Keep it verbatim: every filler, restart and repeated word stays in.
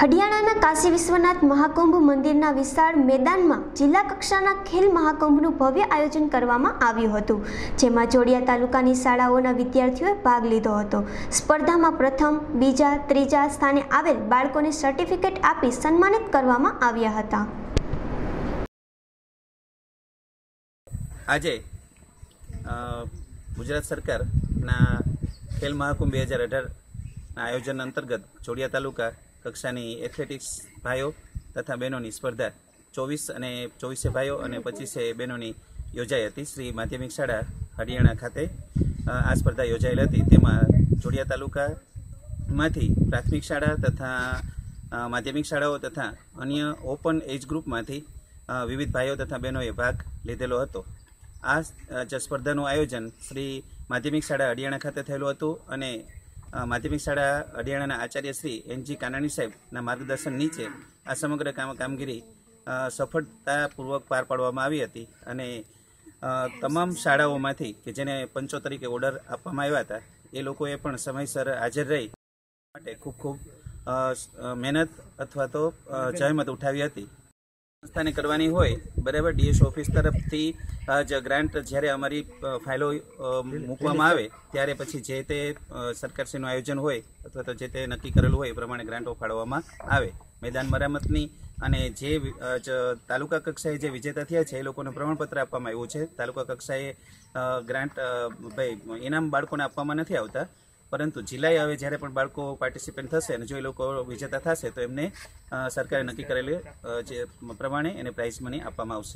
हडियाणाना काशी विश्वनाथ महाकुंभ मंदिरना विशाल मैदान में जिला कक्षाना खेल महाकुंभनु भव्य आयोजन करवामां आव्युं हतुं, जेमां जोडिया तालुकानी शाळाओना विद्यार्थीओए भाग लीधो हतो। स्पर्धामां प्रथम बीजा त्रीजा स्थाने आवेल बाळकोने सर्टिफिकेट आपी सन्मानित करवामां आव्या हता। आजे गुजरात सरकारना खेल महाकुंभ बे हज़ार अठार आयोजन अंतर्गत जोडिया तालुका कक्षानी एथलेटिक्स भाईओ तथा बहनों स्पर्धा चौवीस अने चौवीसे भाईओ अने पच्चीसे बहनों की योजाई थी। श्री माध्यमिक शाला हडियाणा खाते आ स्पर्धा योजायेल थी। तेमां जोडिया तालुका मांथी प्राथमिक शाला तथा माध्यमिक शालाओ तथा अन्य ओपन एज ग्रुप मांथी विविध भाईओ तथा बहनोए भाग लीधेलो हतो। आ स्पर्धानुं आयोजन श्री माध्यमिक शाला हडियाणा खाते थयेलुं हतुं अने माध्यमिक शाला हडियाणाना आचार्य श्री एन जी कानाणी साहेबना मार्गदर्शन नीचे आ समग्र काम कामगिरी सफलतापूर्वक पार पाडवामां आवी हती अने तमाम शाळाओमांथी के जेने पंचो तरीके ऑर्डर आपवामां आव्या हता ए लोकोए पण समयसर हाजर रही माटे खूब खूब मेहनत अथवा तो जहमत उठावी हती। संस्थाने करवानी होय बराबर डीएस ऑफिस तरफथी ज ग्रांट જ્યારે અમારી ફાઇલો મૂકવામાં આવે ત્યારે પછી જે તે સરકારશ્રીનું આયોજન હોય અથવા તો જે તે નક્કી કરેલું હોય એ પ્રમાણે ગ્રાન્ટો ફાળવવામાં આવે। મેદાન મરામતની અને જે તાલુકા કક્ષાએ જે વિજેતા થયા છે એ લોકોને પ્રમાણપત્ર આપવામાં આવ્યું છે। તાલુકા કક્ષાએ ગ્રાન્ટ ભાઈ ઇનામ બાળકોને આપવામાં નથી આવતા, परंतु जिलाए हवे ज्यारे पण बाळको पार्टिसिपेंट थशे अने जो ए लोको विजेता थशे तो एमने सरकारे नक्की करेल जे प्रमाणे एने प्राइज मनी आपवामां आवशे।